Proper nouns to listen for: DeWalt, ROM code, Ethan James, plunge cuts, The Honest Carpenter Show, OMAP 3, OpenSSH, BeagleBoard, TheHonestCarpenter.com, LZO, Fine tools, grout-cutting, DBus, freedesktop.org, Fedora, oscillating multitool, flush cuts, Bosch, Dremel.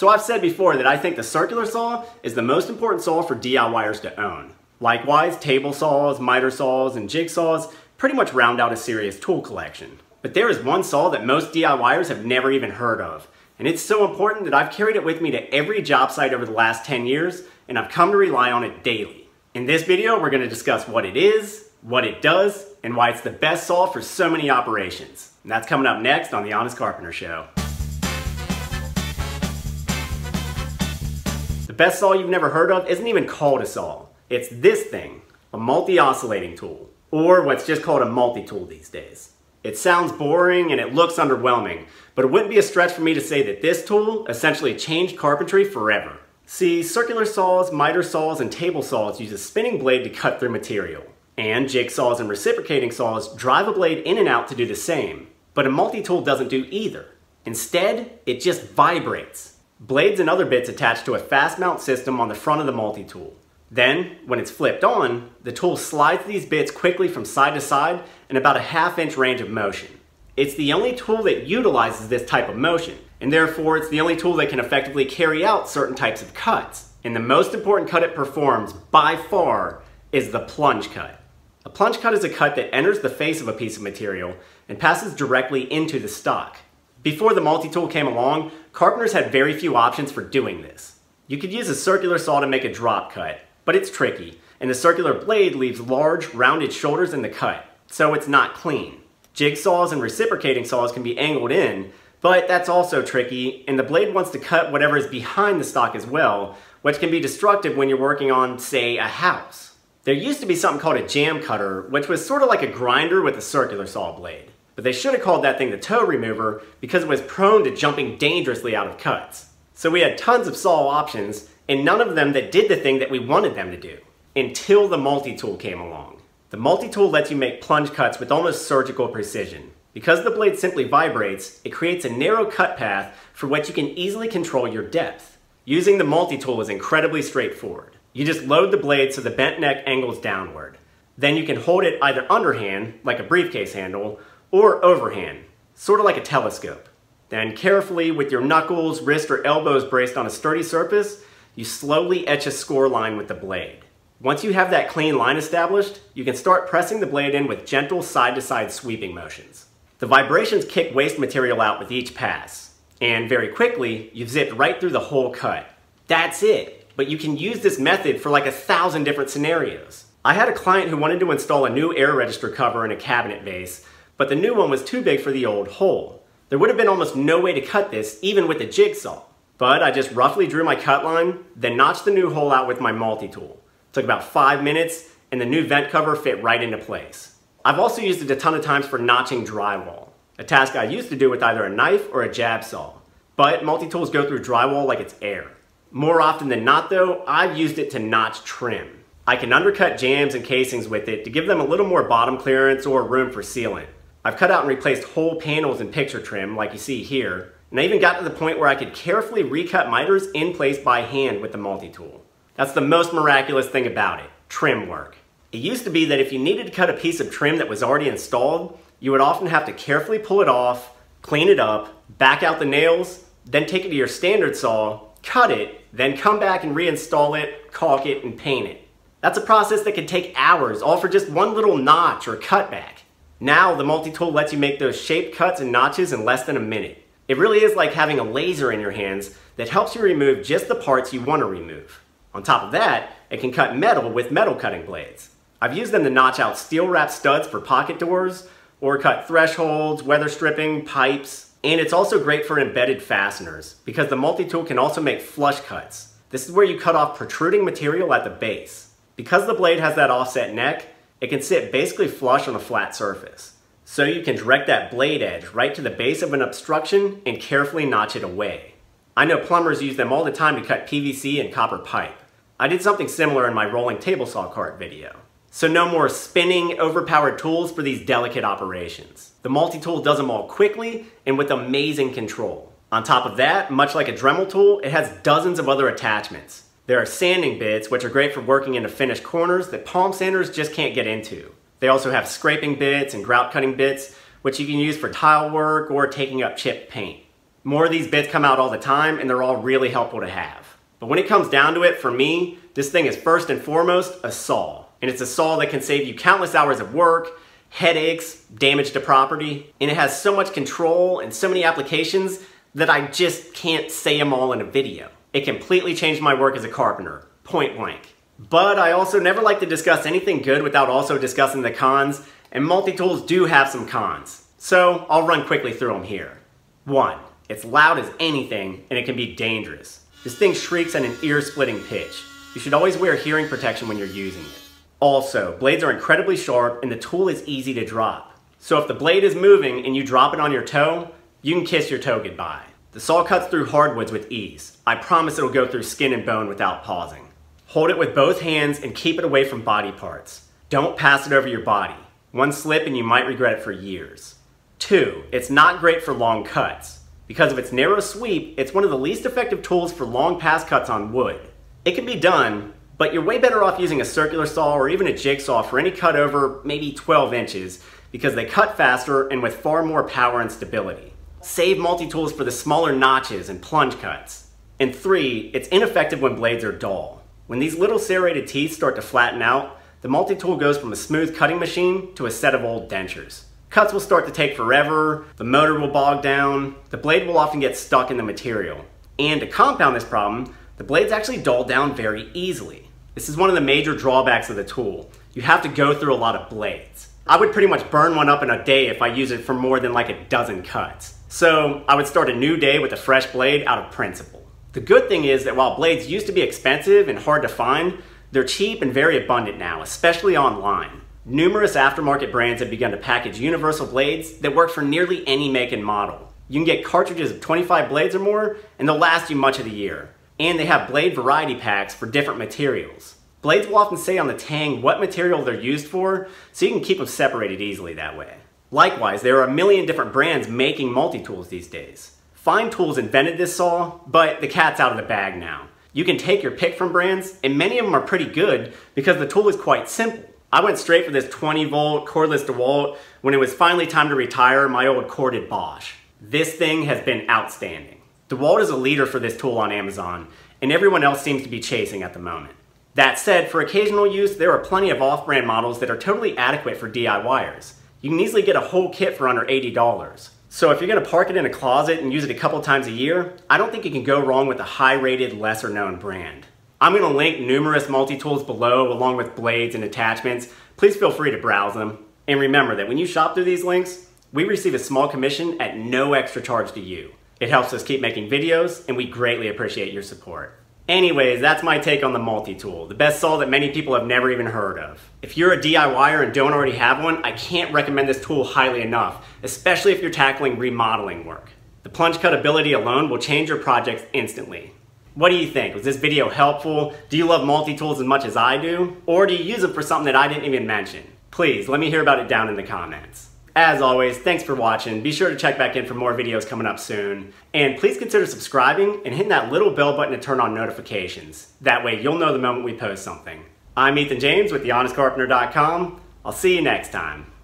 So I've said before that I think the circular saw is the most important saw for DIYers to own. Likewise, table saws, miter saws, and jigsaws pretty much round out a serious tool collection. But there is one saw that most DIYers have never even heard of, and it's so important that I've carried it with me to every job site over the last 10 years, and I've come to rely on it daily. In this video, we're going to discuss what it is, what it does, and why it's the best saw for so many operations. And that's coming up next on The Honest Carpenter Show. The best saw you've never heard of isn't even called a saw. It's this thing, a multi-oscillating tool, or what's just called a multi-tool these days. It sounds boring and it looks underwhelming, but it wouldn't be a stretch for me to say that this tool essentially changed carpentry forever. See, circular saws, miter saws, and table saws use a spinning blade to cut through material, and jigsaws and reciprocating saws drive a blade in and out to do the same, but a multi-tool doesn't do either. Instead, it just vibrates. Blades and other bits attach to a fast mount system on the front of the multi-tool. Then, when it's flipped on, the tool slides these bits quickly from side to side in about a half-inch range of motion. It's the only tool that utilizes this type of motion, and therefore it's the only tool that can effectively carry out certain types of cuts. And the most important cut it performs, by far, is the plunge cut. A plunge cut is a cut that enters the face of a piece of material and passes directly into the stock. Before the multi-tool came along, carpenters had very few options for doing this. You could use a circular saw to make a drop cut, but it's tricky, and the circular blade leaves large, rounded shoulders in the cut, so it's not clean. Jigsaws and reciprocating saws can be angled in, but that's also tricky, and the blade wants to cut whatever is behind the stock as well, which can be destructive when you're working on, say, a house. There used to be something called a jam cutter, which was sort of like a grinder with a circular saw blade, but they should have called that thing the toe remover because it was prone to jumping dangerously out of cuts. So we had tons of saw options, and none of them that did the thing that we wanted them to do, until the multi-tool came along. The multi-tool lets you make plunge cuts with almost surgical precision. Because the blade simply vibrates, it creates a narrow cut path for which you can easily control your depth. Using the multi-tool is incredibly straightforward. You just load the blade so the bent neck angles downward. Then you can hold it either underhand, like a briefcase handle, or overhand, sort of like a telescope. Then carefully, with your knuckles, wrist, or elbows braced on a sturdy surface, you slowly etch a score line with the blade. Once you have that clean line established, you can start pressing the blade in with gentle side-to-side sweeping motions. The vibrations kick waste material out with each pass, and very quickly, you've zipped right through the whole cut. That's it, but you can use this method for like 1,000 different scenarios. I had a client who wanted to install a new air register cover in a cabinet vase, but the new one was too big for the old hole. There would have been almost no way to cut this, even with a jigsaw. But I just roughly drew my cut line, then notched the new hole out with my multi-tool. It took about 5 minutes, and the new vent cover fit right into place. I've also used it a ton of times for notching drywall, a task I used to do with either a knife or a jab saw. But multi-tools go through drywall like it's air. More often than not though, I've used it to notch trim. I can undercut jams and casings with it to give them a little more bottom clearance or room for sealant. I've cut out and replaced whole panels in picture trim, like you see here, and I even got to the point where I could carefully recut miters in place by hand with the multi-tool. That's the most miraculous thing about it, trim work. It used to be that if you needed to cut a piece of trim that was already installed, you would often have to carefully pull it off, clean it up, back out the nails, then take it to your standard saw, cut it, then come back and reinstall it, caulk it, and paint it. That's a process that could take hours, all for just one little notch or cutback. Now the multi-tool lets you make those shape cuts and notches in less than a minute. It really is like having a laser in your hands that helps you remove just the parts you want to remove. On top of that, it can cut metal with metal cutting blades. I've used them to notch out steel-wrapped studs for pocket doors, or cut thresholds, weather stripping, pipes, and it's also great for embedded fasteners, because the multi-tool can also make flush cuts. This is where you cut off protruding material at the base. Because the blade has that offset neck, it can sit basically flush on a flat surface. So you can direct that blade edge right to the base of an obstruction and carefully notch it away. I know plumbers use them all the time to cut PVC and copper pipe. I did something similar in my rolling table saw cart video. So no more spinning, overpowered tools for these delicate operations. The multi-tool does them all quickly and with amazing control. On top of that, much like a Dremel tool, it has dozens of other attachments. There are sanding bits, which are great for working into finished corners that palm sanders just can't get into. They also have scraping bits and grout cutting bits, which you can use for tile work or taking up chipped paint. More of these bits come out all the time and they're all really helpful to have. But when it comes down to it, for me, this thing is first and foremost a saw. And it's a saw that can save you countless hours of work, headaches, damage to property, and it has so much control and so many applications that I just can't say them all in a video. It completely changed my work as a carpenter, point blank. But I also never like to discuss anything good without also discussing the cons, and multi-tools do have some cons. So I'll run quickly through them here. 1. It's loud as anything, and it can be dangerous. This thing shrieks at an ear-splitting pitch. You should always wear hearing protection when you're using it. Also, blades are incredibly sharp and the tool is easy to drop. So if the blade is moving and you drop it on your toe, you can kiss your toe goodbye. The saw cuts through hardwoods with ease. I promise it'll go through skin and bone without pausing. Hold it with both hands and keep it away from body parts. Don't pass it over your body. One slip and you might regret it for years. 2. It's not great for long cuts. Because of its narrow sweep, it's one of the least effective tools for long pass cuts on wood. It can be done, but you're way better off using a circular saw or even a jigsaw for any cut over maybe 12 inches because they cut faster and with far more power and stability. Save multi-tools for the smaller notches and plunge cuts. And 3, it's ineffective when blades are dull. When these little serrated teeth start to flatten out, the multi-tool goes from a smooth cutting machine to a set of old dentures. Cuts will start to take forever, the motor will bog down, the blade will often get stuck in the material. And to compound this problem, the blades actually dull down very easily. This is one of the major drawbacks of the tool. You have to go through a lot of blades. I would pretty much burn one up in a day if I use it for more than like a dozen cuts. So I would start a new day with a fresh blade out of principle. The good thing is that while blades used to be expensive and hard to find, they're cheap and very abundant now, especially online. Numerous aftermarket brands have begun to package universal blades that work for nearly any make and model. You can get cartridges of 25 blades or more, and they'll last you much of the year. And they have blade variety packs for different materials. Blades will often say on the tang what material they're used for, so you can keep them separated easily that way. Likewise, there are a million different brands making multi-tools these days. Fine Tools invented this saw, but the cat's out of the bag now. You can take your pick from brands, and many of them are pretty good because the tool is quite simple. I went straight for this 20-volt cordless DeWalt when it was finally time to retire my old corded Bosch. This thing has been outstanding. DeWalt is a leader for this tool on Amazon, and everyone else seems to be chasing at the moment. That said, for occasional use, there are plenty of off-brand models that are totally adequate for DIYers. You can easily get a whole kit for under $80. So if you're going to park it in a closet and use it a couple times a year, I don't think you can go wrong with a high-rated, lesser-known brand. I'm going to link numerous multi-tools below along with blades and attachments. Please feel free to browse them. And remember that when you shop through these links, we receive a small commission at no extra charge to you. It helps us keep making videos, and we greatly appreciate your support. Anyways, that's my take on the multi-tool, the best saw that many people have never even heard of. If you're a DIYer and don't already have one, I can't recommend this tool highly enough, especially if you're tackling remodeling work. The plunge cut ability alone will change your projects instantly. What do you think? Was this video helpful? Do you love multi-tools as much as I do? Or do you use them for something that I didn't even mention? Please, let me hear about it down in the comments. As always, thanks for watching. Be sure to check back in for more videos coming up soon. And please consider subscribing and hitting that little bell button to turn on notifications. That way you'll know the moment we post something. I'm Ethan James with TheHonestCarpenter.com. I'll see you next time.